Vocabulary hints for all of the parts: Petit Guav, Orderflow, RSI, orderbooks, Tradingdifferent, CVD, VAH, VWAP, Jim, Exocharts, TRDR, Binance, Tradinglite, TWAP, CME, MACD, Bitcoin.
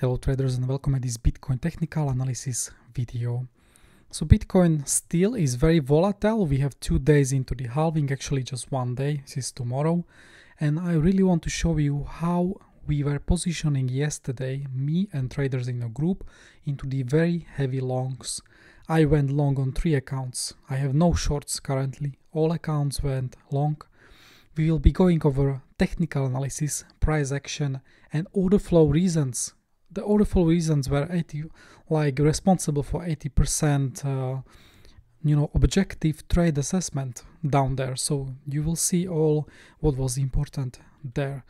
Hello traders and welcome to this Bitcoin technical analysis video. So Bitcoin still is very volatile. We have 2 days into the halving, actually just 1 day, this is tomorrow. And I really want to show you how we were positioning yesterday, me and traders in a group, into the very heavy longs. I went long on 3 accounts. I have no shorts currently. All accounts went long. We will be going over technical analysis, price action and order flow reasons. The order flow reasons were responsible for 80% objective trade assessment down there, so you will see all what was important there.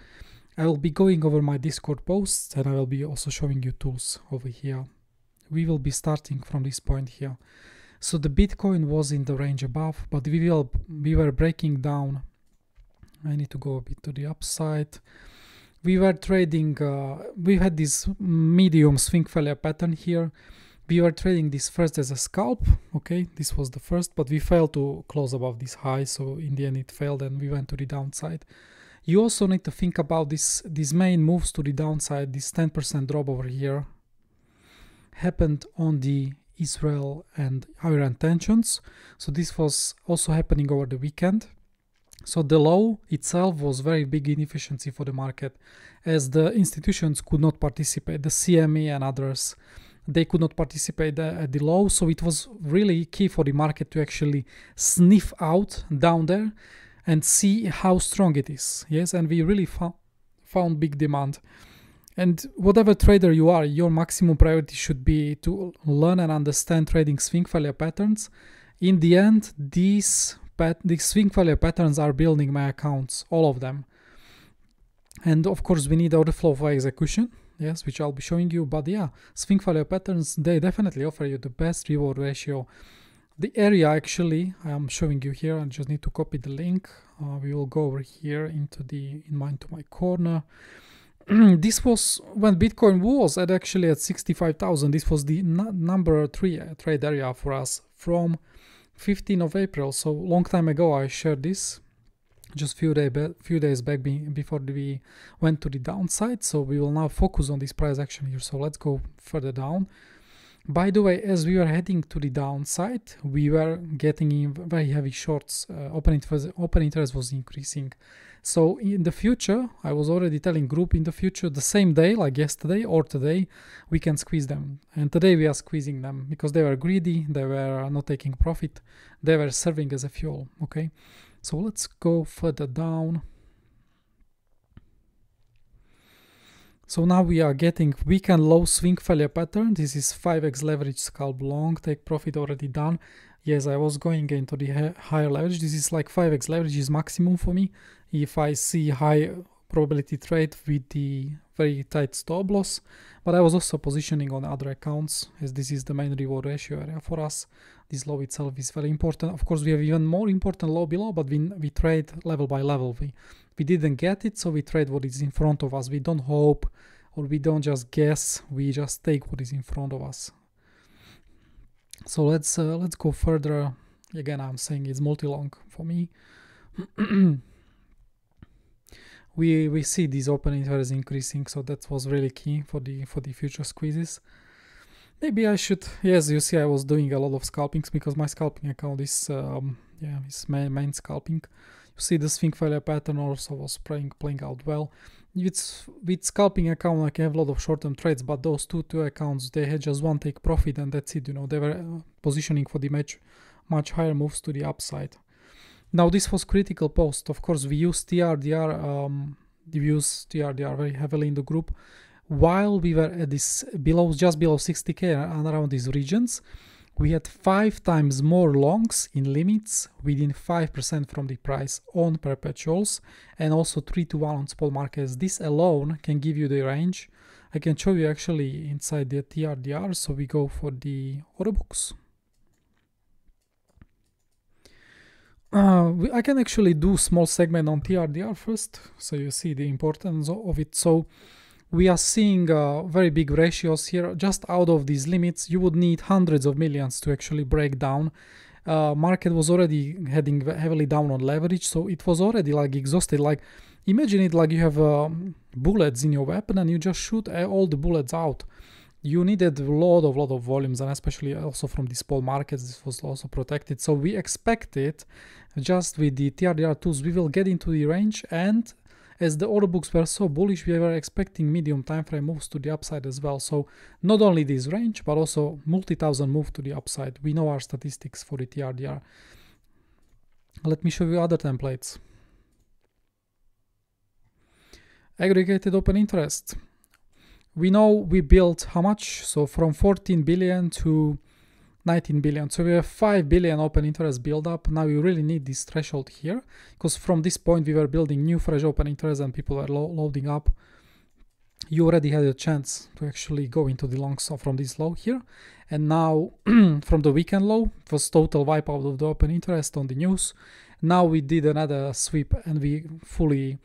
I will be going over my Discord posts and I will be also showing you tools over here. We will be starting from this point here. So the Bitcoin was in the range above, but we were breaking down. I need to go a bit to the upside. We were trading, we had this medium swing failure pattern here. We were trading this first as a scalp, okay, this was the first, but we failed to close above this high, so in the end it failed and we went to the downside. You also need to think about these main moves to the downside. This 10% drop over here happened on the Israel and Iran tensions, so this was also happening over the weekend. So the low itself was very big inefficiency for the market, as the institutions could not participate, the CME and others, they could not participate at the low. So it was really key for the market to actually sniff out down there and see how strong it is. Yes, and we really found big demand. And whatever trader you are, your maximum priority should be to learn and understand trading swing failure patterns. In the end, these swing failure patterns are building my accounts, all of them. And of course we need order flow for execution, yes, which I'll be showing you. But yeah, swing failure patterns, they definitely offer you the best reward ratio. The area actually I'm showing you here, I just need to copy the link. We will go over here into the into my corner. This was when Bitcoin was actually at 65,000. This was the number 3 trade area for us from 15th of April, so long time ago I shared this, just few days back before we went to the downside. So we will now focus on this price action here, so let's go further down. By the way, as we were heading to the downside, we were getting in very heavy shorts. Open interest was increasing. So in the future, I was already telling group, in the future, the same day, like yesterday or today, we can squeeze them. And today we are squeezing them because they were greedy, they were not taking profit, they were serving as a fuel, okay? So let's go further down. So now we are getting weekend low swing failure pattern. This is 5x leverage scalp long, take profit already done. Yes, I was going into the higher leverage. This is like 5x leverage is maximum for me. If I see high probability trade with the very tight stop loss, but I was also positioning on other accounts, as this is the main reward ratio area for us. This low itself is very important. Of course, we have even more important low below, but we trade level by level. We didn't get it, so we trade what is in front of us. We don't hope or we don't just guess, we just take what is in front of us. So let's go further. Again, I'm saying it's multi-long for me. We see these open interest increasing, so that was really key for the future squeezes. Maybe I should, yes, you see I was doing a lot of scalpings because my scalping account is main scalping. You see the swing failure pattern also was playing out well. With scalping account I can have a lot of short-term trades, but those two accounts, they had just one take profit and that's it, you know. They were positioning for the much higher moves to the upside. Now this was critical post. Of course we use TRDR, very heavily in the group, while we were at this just below 60k and around these regions. We had 5 times more longs in limits within 5% from the price on perpetuals, and also 3-to-1 on spot markets. This alone can give you the range. I can show you actually inside the TRDR. So we go for the order books. I can actually do small segment on TRDR first, so you see the importance of it. So we are seeing very big ratios here. Just out of these limits you would need hundreds of millions to actually break down, market was already heading heavily down on leverage, so it was already like exhausted. Like imagine it like you have bullets in your weapon and you just shoot all the bullets out. You needed a lot of volumes, and especially also from these bull markets, this was also protected. So we expect it just with the TRDR tools, we will get into the range, and as the order books were so bullish, we were expecting medium time frame moves to the upside as well. So not only this range, but also multi-thousand move to the upside. We know our statistics for the TRDR. Let me show you other templates. Aggregated open interest. We know we built how much? So from 14 billion to 19 billion. So we have 5 billion open interest build up. Now we really need this threshold here, because from this point we were building new fresh open interest and people were loading up. You already had a chance to actually go into the long from this low here. And now from the weekend low, it was total wipe out of the open interest on the news. Now we did another sweep and we fully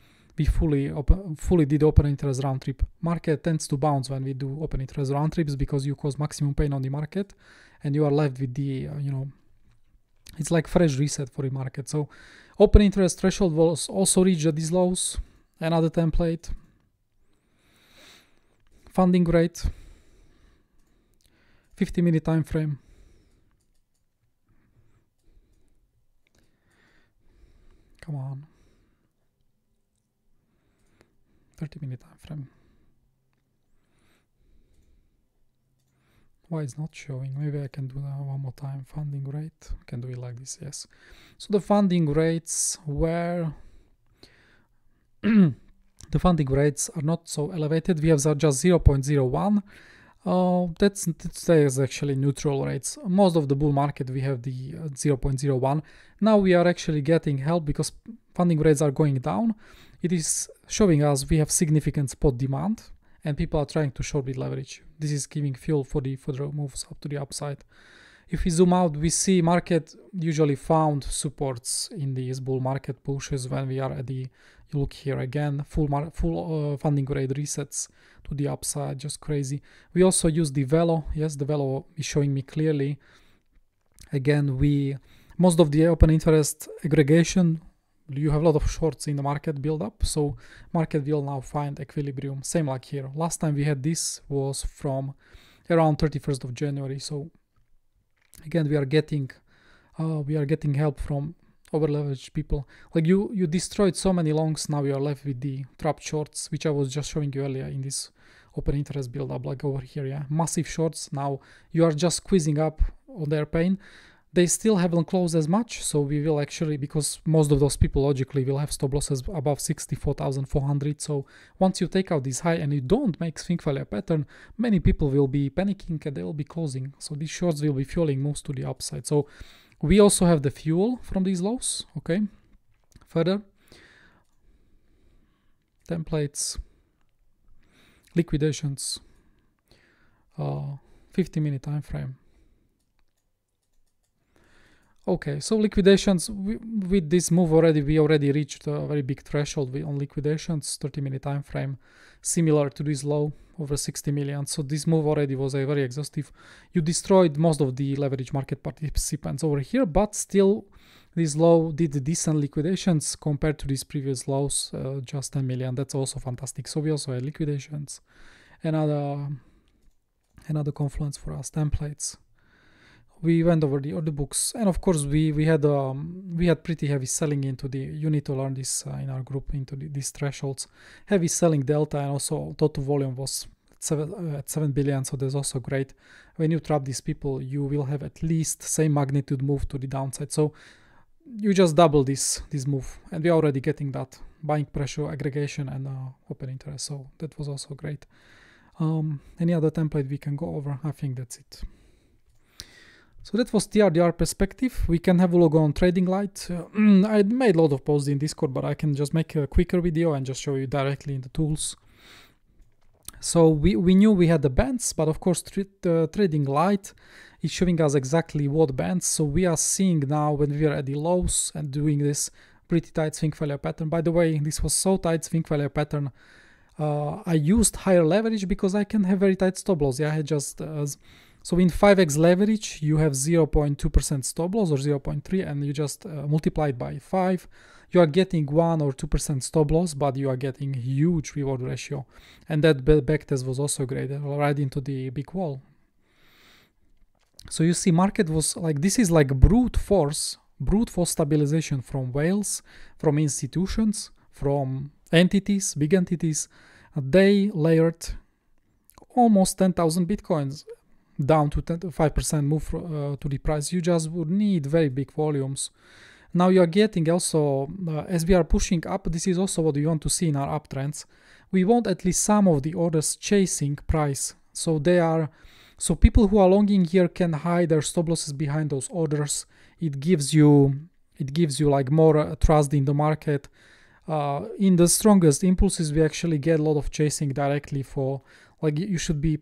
did open interest round trip. Market tends to bounce when we do open interest round trips because you cause maximum pain on the market and you are left with the, you know, it's like fresh reset for the market. So open interest threshold was also reached at these lows. Another template. Funding rate. 50-minute time frame. Come on. 30-minute time frame. Why it's not showing? Maybe I can do that one more time. Funding rate. I can do it like this. Yes. So the funding rates were the funding rates are not so elevated. We have just 0.01. That's actually neutral rates. Most of the bull market we have the 0.01. Now we are actually getting help because funding rates are going down. It is showing us we have significant spot demand and people are trying to short with leverage. This is giving fuel for the moves up to the upside. If we zoom out, we see market usually found supports in these bull market pushes when we are at the, you look here again, full funding rate resets to the upside, just crazy. We also use the Velo. Yes, the Velo is showing me clearly. Again, most of the open interest aggregation, you have a lot of shorts in the market build up, so market will now find equilibrium. Same like here. Last time we had this was from around 31st of January. So again, we are getting help from over-leveraged people. Like you destroyed so many longs. Now you are left with the trap shorts, which I was just showing you earlier in this open interest build up, like over here. Yeah, massive shorts. Now you are just squeezing up on their pain. They still haven't closed as much, so we will actually, because most of those people logically will have stop losses above 64,400. So once you take out this high and you don't make swing failure pattern, many people will be panicking and they will be closing. So these shorts will be fueling moves to the upside. So we also have the fuel from these lows. Okay, further templates, liquidations, 50-minute time frame. Okay, so liquidations, with this move already, we already reached a very big threshold on liquidations, 30-minute time frame, similar to this low, over 60 million. So this move already was a very exhaustive. You destroyed most of the leverage market participants over here, but still this low did decent liquidations compared to these previous lows, just 10 million. That's also fantastic. So we also had liquidations. Another confluence for us, templates. We went over the order books, and of course we had pretty heavy selling into the, you need to learn this in our group, into these thresholds, heavy selling delta, and also total volume was at 7 billion. So that's also great. When you trap these people, you will have at least same magnitude move to the downside. So you just double this move, and we are already getting that buying pressure, aggregation, and open interest. So that was also great. Any other template we can go over? I think that's it. So that was TRDR perspective. We can have a look on Tradinglite. I made a lot of posts in Discord, but I can just make a quicker video and just show you directly in the tools. So we knew we had the bands, but of course Tradinglite is showing us exactly what bands. So we are seeing now when we are at the lows and doing this pretty tight swing failure pattern. By the way, this was so tight swing failure pattern. I used higher leverage because I can have very tight stop loss. Yeah, I had just So in 5x leverage, you have 0.2% stop loss or 0.3, and you just multiply it by 5. You are getting 1 or 2% stop loss, but you are getting huge reward ratio. And that backtest was also great, right into the big wall. So you see market was like, this is like brute force stabilization from whales, from institutions, from entities, big entities. They layered almost 10,000 Bitcoins down to 5% move to the price. You just would need very big volumes. Now you are getting also, as we are pushing up, this is also what we want to see in our uptrends. We want at least some of the orders chasing price. So they are, so people who are longing here can hide their stop losses behind those orders. It gives you like more trust in the market. In the strongest impulses, we actually get a lot of chasing directly for, like, you should be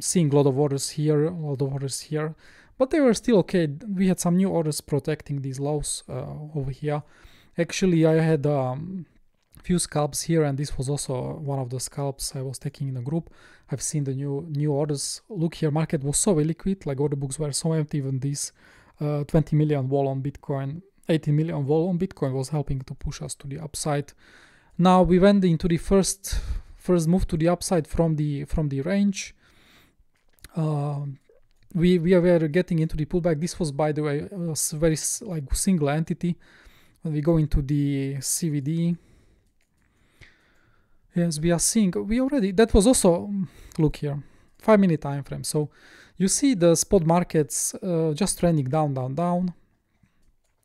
seeing a lot of orders here, a lot of orders here, but they were still okay. We had some new orders protecting these lows over here. Actually, I had few scalps here, and this was also one of the scalps I was taking in the group. I've seen the new orders. Look here, market was so illiquid, like order books were so empty. Even this 20 million wall on Bitcoin, 18 million wall on Bitcoin was helping to push us to the upside. Now we went into the first move to the upside from the range. We were getting into the pullback. This was, by the way, a very like single entity. When we go into the CVD, yes, we are seeing, we already, that was also, look here, 5-minute time frame. So you see the spot markets just trending down,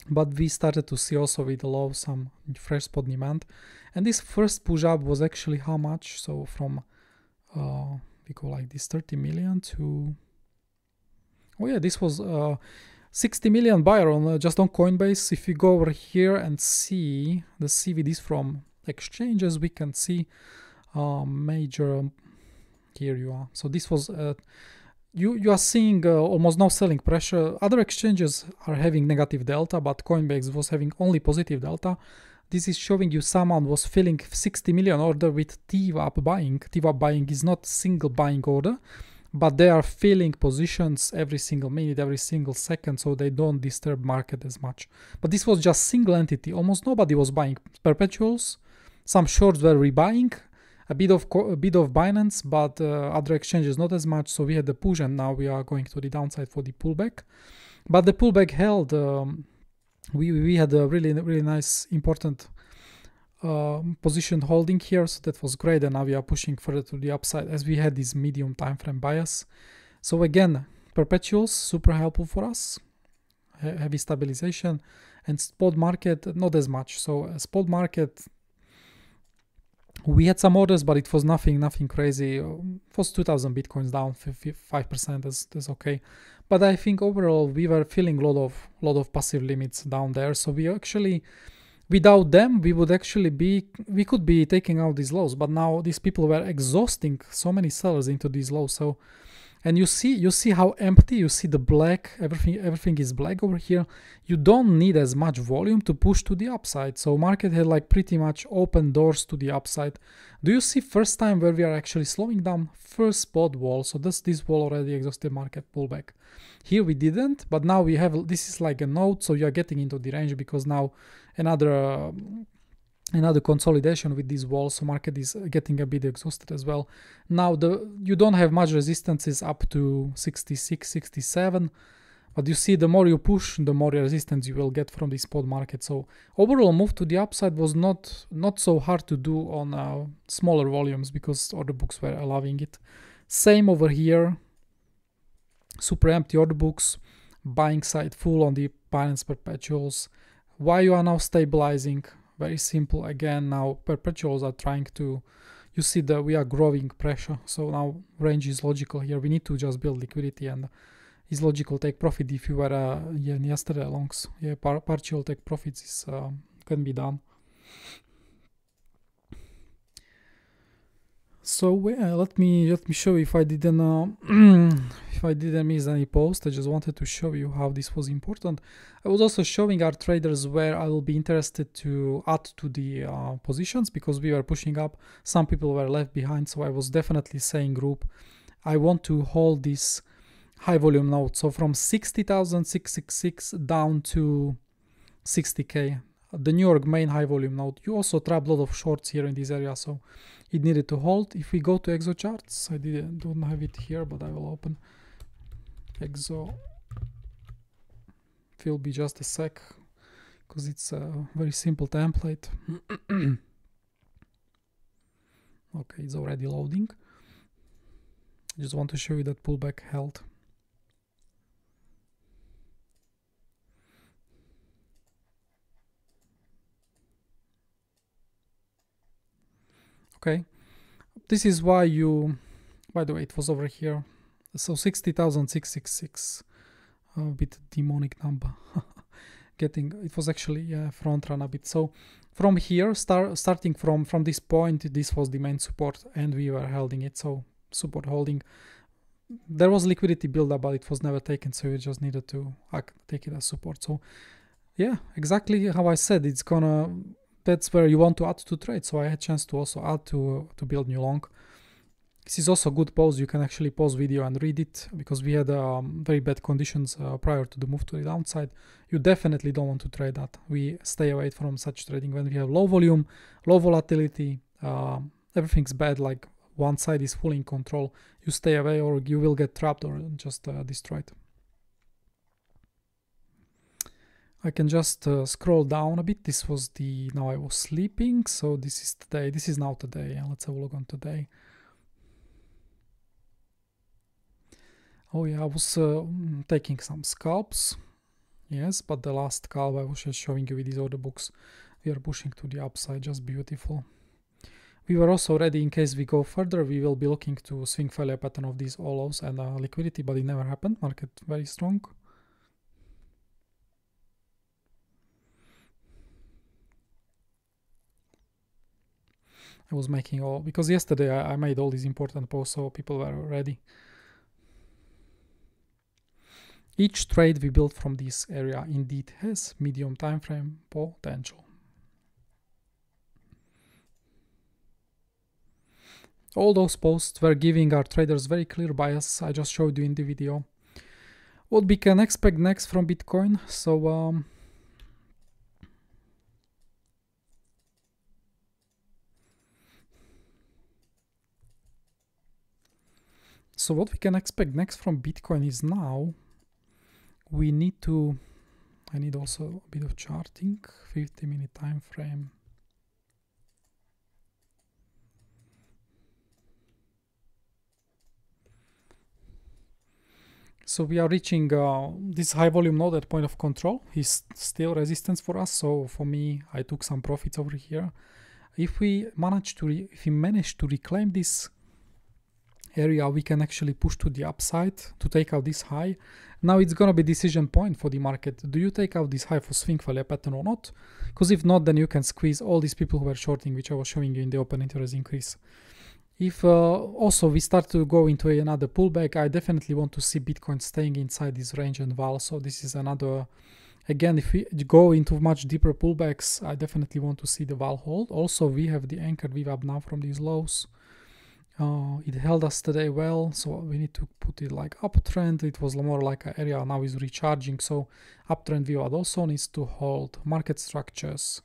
but we started to see also with the low some fresh spot demand. And this first push up was actually how much? So from we go like this 30 million to, oh yeah, this was 60 million buyer on just on Coinbase. If you go over here and see the CVDs from exchanges, we can see major, here you are. So this was you are seeing almost no selling pressure. Other exchanges are having negative delta, but Coinbase was having only positive delta. This is showing you someone was filling 60 million order with TWAP buying. TWAP buying is not single buying order, but they are filling positions every single minute, every single second, so they don't disturb market as much. But this was just single entity. Almost nobody was buying perpetuals. Some shorts were rebuying, a bit of Binance, but other exchanges not as much. So we had the push, and now we are going to the downside for the pullback. But the pullback held. We had a really nice important position holding here, so that was great. And now we are pushing further to the upside as we had this medium time frame bias. So again, perpetuals super helpful for us, heavy stabilization, and spot market not as much. So spot market, we had some orders, but it was nothing crazy. It was 2,000 Bitcoins down 55%. That's okay. But I think overall we were feeling a lot of passive limits down there. So we actually, without them, we could be taking out these lows. But now these people were exhausting so many sellers into these lows. So, and you see how empty. You see the black. Everything is black over here. You don't need as much volume to push to the upside. So market had like pretty much open doors to the upside. Do you see first time where we are actually slowing down? First spot wall. So this wall already exhausted market pullback. Here we didn't, but now we have. This is like a node. So you are getting into the range because now another consolidation with these walls, so market is getting a bit exhausted as well. Now you don't have much resistances up to 66, 67, but you see the more you push, the more resistance you will get from the spot market. So overall move to the upside was not so hard to do on smaller volumes because order books were allowing it. Same over here, super empty order books, buying side full on the Binance perpetuals. Why you are now stabilizing? Very simple again. Now perpetuals are trying to, you see that we are growing pressure. So now range is logical here. We need to just build liquidity, and it's logical take profit. If you were yesterday longs, yeah, partial take profits is can be done. So yeah, let me show if I didn't if I didn't miss any post. I just wanted to show you how this was important. I was also showing our traders where I will be interested to add to the positions because we were pushing up. Some people were left behind, so I was definitely saying group, I want to hold this high volume node. So from 60,666 down to 60K, the New York main high volume node. You also trap a lot of shorts here in this area, so it needed to hold. If we go to Exocharts, I don't have it here, but I will open Exo. It will be just a sec, because it's a very simple template. Okay, it's already loading. I just want to show you that pullback held. Okay, this is why you, by the way, it was over here. So 60,666, a bit demonic number. Getting, it was actually front run a bit. So from here, starting from this point, this was the main support and we were holding it. So support holding. There was liquidity buildup, but it was never taken. So you just needed to take it as support. So yeah, exactly how I said, it's gonna, that's where you want to add to trade. So I had a chance to also add to build new long. This is also a good pause. You can actually pause video and read it, because we had very bad conditions prior to the move to the downside. You definitely don't want to trade that. We stay away from such trading when we have low volume, low volatility, everything's bad, like one side is fully in control. You stay away or you will get trapped or just destroyed. I can just scroll down a bit. This was the, now I was sleeping, so this is today, this is now today. Let's have a look on today. Oh yeah, I was taking some scalps, yes, but the last scalp I was just showing you with these order books, we are pushing to the upside, just beautiful. We were also ready, in case we go further, we will be looking to swing failure pattern of these allows and liquidity, but it never happened. Market very strong. I was making all, because yesterday I made all these important posts, so people were ready. Each trade we built from this area indeed has medium time frame potential. All those posts were giving our traders very clear bias. I just showed you in the video what we can expect next from Bitcoin. So so what we can expect next from Bitcoin is, now we need to, I need also a bit of charting, 50-minute time frame. So we are reaching this high volume node at point of control. It's still resistance for us. So for me, I took some profits over here. If we manage to, reclaim this area, we can actually push to the upside to take out this high. Now it's gonna be decision point for the market. Do you take out this high for swing failure pattern or not? Because if not, then you can squeeze all these people who were shorting, which I was showing you in the open interest increase. If also we start to go into another pullback, I definitely want to see Bitcoin staying inside this range and val. So this is another, again, if we go into much deeper pullbacks, I definitely want to see the val hold. Also, we have the anchor VWAP now from these lows. It held us today well, so we need to put it like uptrend. It was more like an area, now is recharging, so uptrend VWAP also needs to hold. Market structures,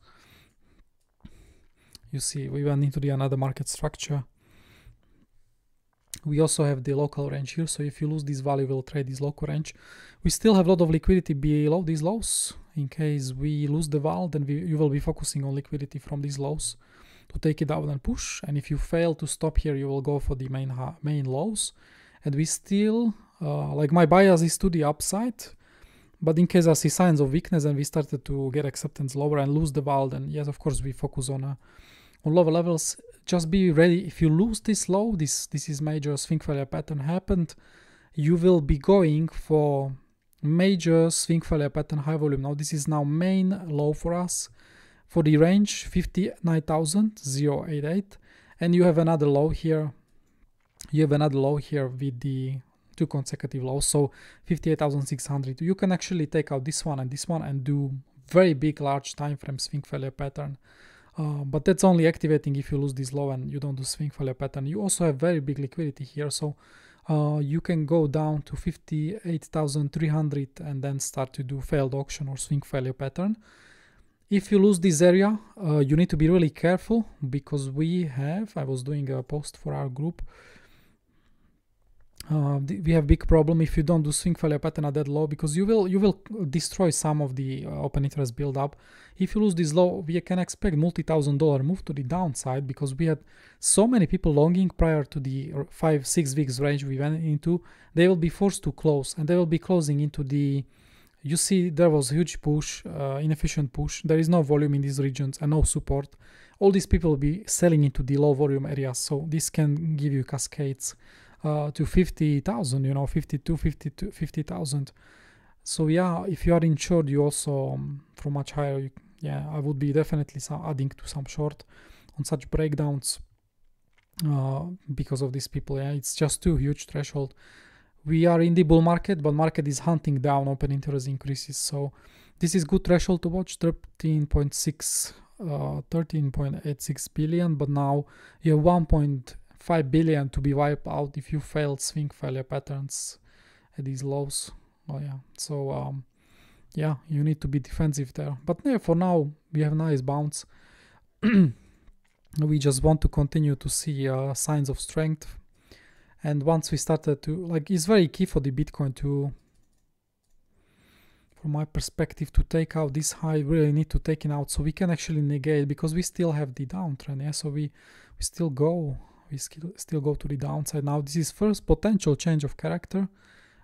you see, we went into the another market structure. We also have the local range here, so if you lose this value, we'll trade this local range. We still have a lot of liquidity below these lows. In case we lose the val, then you will be focusing on liquidity from these lows to take it out and push. And if you fail to stop here, you will go for the main lows. And we still, like, my bias is to the upside, but in case I see signs of weakness and we started to get acceptance lower and lose the val, then yes, of course, we focus on lower levels. Just be ready, if you lose this low, this is major swing failure pattern happened, you will be going for major swing failure pattern high volume. Now this is now main low for us, for the range 59,088, and you have another low here, with the two consecutive lows, so 58,600. You can actually take out this one and do very big large time frame swing failure pattern, but that's only activating if you lose this low and you don't do swing failure pattern. You also have very big liquidity here, so you can go down to 58,300 and then start to do failed auction or swing failure pattern. If you lose this area, you need to be really careful, because we have, I was doing a post for our group, we have big problem if you don't do swing failure pattern at that low, because you will destroy some of the open interest build up. If you lose this low, we can expect multi-thousand-dollar move to the downside, because we had so many people longing prior to the 5-6 weeks range we went into. They will be forced to close, and they will be closing into the, you see there was huge push, inefficient push. There is no volume in these regions and no support. All these people will be selling into the low volume areas, so this can give you cascades to 50,000, you know, 50,000. So yeah, if you are in short, you also from much higher, yeah, I would be definitely adding to some short on such breakdowns because of these people. Yeah, it's just too huge threshold. We are in the bull market, but market is hunting down open interest increases. So this is good threshold to watch, 13.86 billion, but now you have 1.5 billion to be wiped out if you fail swing failure patterns at these lows. Oh yeah, so yeah, you need to be defensive there, but yeah, for now we have nice bounce. We just want to continue to see signs of strength, and once we started to, like, it's very key for the Bitcoin to, from my perspective, to take out this high. Really need to take it out so we can actually negate, because we still have the downtrend. Yeah, so we still go, we still go to the downside. Now this is first potential change of character.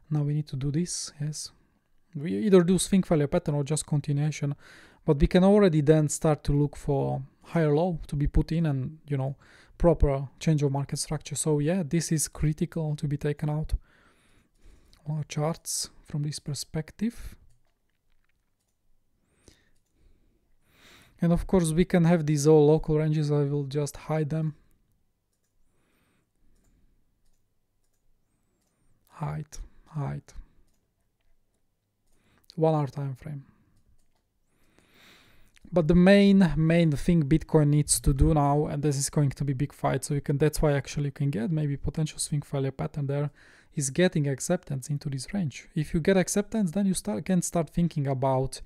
Now we need to do this. Yes, we either do swing failure pattern or just continuation, but we can already then start to look for higher low to be put in, and you know, proper change of market structure. So yeah, this is critical to be taken out on our charts from this perspective. And of course we can have these all local ranges. I will just hide them. Hide 1 hour time frame. But the main thing Bitcoin needs to do now, and this is going to be big fight, so you can, that's why actually you can get maybe potential swing failure pattern there, is getting acceptance into this range. If you get acceptance, then you can start thinking about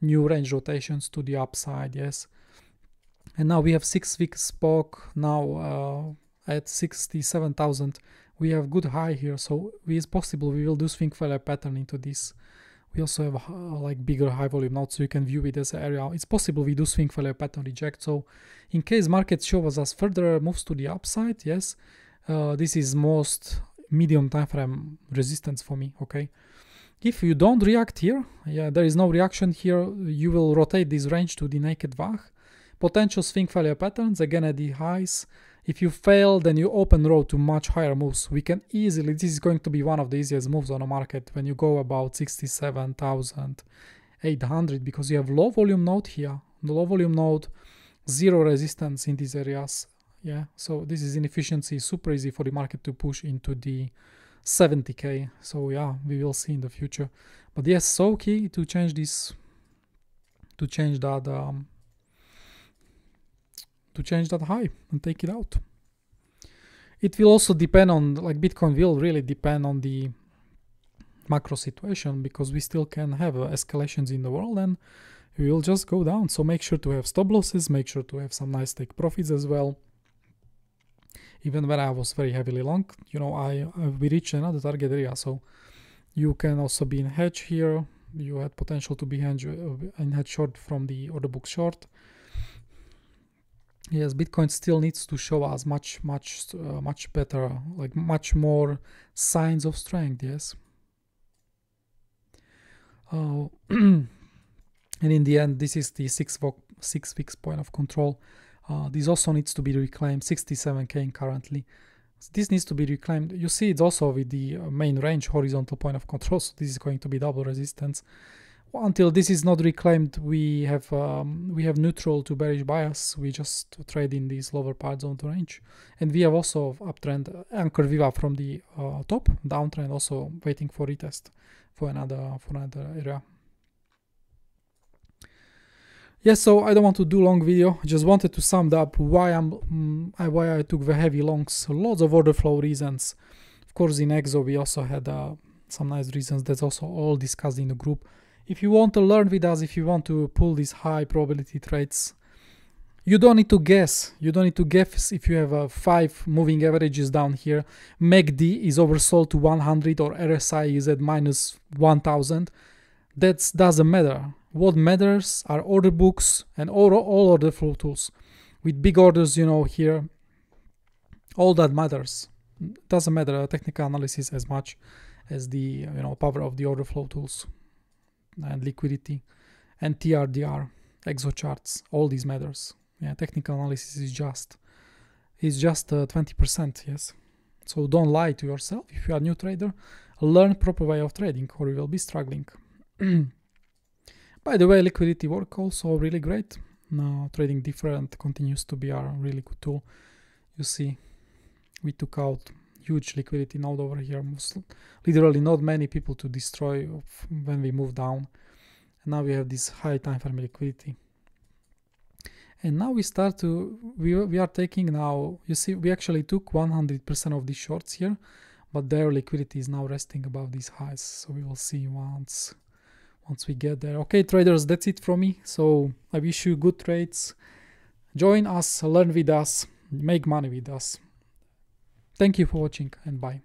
new range rotations to the upside. Yes, and now we have 6 weeks spoke now at 67,000. We have good high here, so it's possible we will do swing failure pattern into this. We also have like bigger high volume nodes, so you can view it as an area. It's possible we do swing failure pattern reject. So in case market shows us further moves to the upside, yes, this is most medium time frame resistance for me. Okay, if you don't react here, yeah, there is no reaction here, you will rotate this range to the naked VAH. Potential swing failure patterns again at the highs. If you fail, then you open road to much higher moves. We can easily, this is going to be one of the easiest moves on the market when you go about 67,800, because you have low volume node here, the low volume node, zero resistance in these areas. Yeah, so this is inefficiency, super easy for the market to push into the 70k. So yeah, we will see in the future, but yes, so key to change this, to change that high and take it out. It will also depend on, like, Bitcoin will really depend on the macro situation, because we still can have escalations in the world and we will just go down. So make sure to have stop losses, make sure to have some nice take profits as well. Even when I was very heavily long, you know, we reached another target area, so you can also be in hedge here. You had potential to be in hedge short from the order book short. Yes, Bitcoin still needs to show us much better, like much more signs of strength. Yes. And in the end, this is the six weeks point of control. This also needs to be reclaimed, 67k currently. This needs to be reclaimed. You see, it's also with the main range horizontal point of control. So this is going to be double resistance. Until this is not reclaimed, we have neutral to bearish bias. We just trade in these lower parts of the range, and we have also uptrend anchor viva from the top, downtrend also waiting for retest for another area. Yes, so I don't want to do long video. Just wanted to sum up why I took the heavy longs. Lots of order flow reasons. Of course, in Exo, we also had some nice reasons. That's also all discussed in the group. If you want to learn with us, if you want to pull these high probability trades, you don't need to guess. You don't need to guess if you have 5 moving averages down here. MACD is oversold to 100 or RSI is at minus 1000. That doesn't matter. What matters are order books and all order flow tools. With big orders, you know, here, all that matters. Doesn't matter technical analysis as much as the, you know, power of the order flow tools and liquidity and TRDR, Exocharts, all these matters. Yeah, technical analysis is just 20%, yes. So don't lie to yourself. If you are a new trader, learn proper way of trading or you will be struggling. By the way, liquidity work also really great. Now Tradingdifferent continues to be our really good tool. You see, we took out huge liquidity node over here. Literally not many people to destroy when we move down. And now we have this high time frame liquidity. And now we start to, we are taking now, you see, we actually took 100% of these shorts here, but their liquidity is now resting above these highs. So we will see once we get there. Okay, traders, that's it from me. So I wish you good trades. Join us, learn with us, make money with us. Thank you for watching and bye.